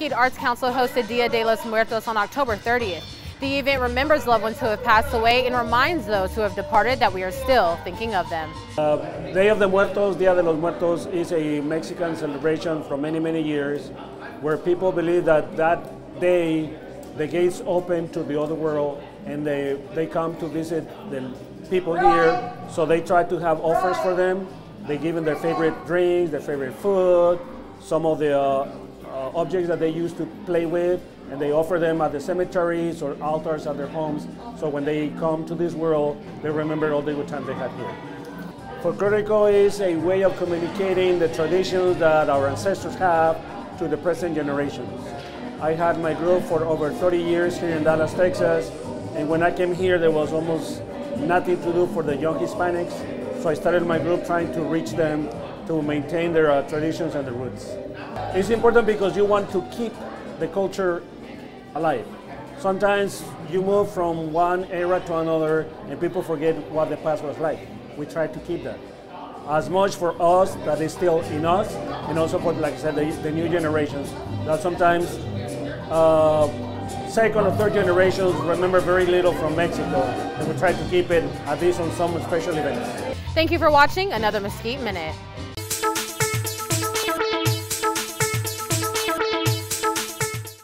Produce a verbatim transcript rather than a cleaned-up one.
Mesquite Arts Council hosted Dia de los Muertos on October thirtieth. The event remembers loved ones who have passed away and reminds those who have departed that we are still thinking of them. Uh, Day of the Muertos, Dia de los Muertos, is a Mexican celebration from many, many years where people believe that that day the gates open to the other world and they, they come to visit the people here, so they try to have offers for them. They give them their favorite drinks, their favorite food, some of the uh, Uh, objects that they used to play with, and they offer them at the cemeteries or altars at their homes, so when they come to this world they remember all the good times they had here. Folklórico is a way of communicating the traditions that our ancestors have to the present generations. I had my group for over thirty years here in Dallas, Texas, and when I came here there was almost nothing to do for the young Hispanics, so I started my group trying to reach them to maintain their uh, traditions and their roots. It's important because you want to keep the culture alive. Sometimes you move from one era to another and people forget what the past was like. We try to keep that. As much for us that is still in us, and also for, like I said, the, the new generations, that sometimes uh, second or third generations remember very little from Mexico, and we try to keep it at least on some special events. Thank you for watching another Mesquite Minute.